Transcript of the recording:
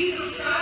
Jesus Christ.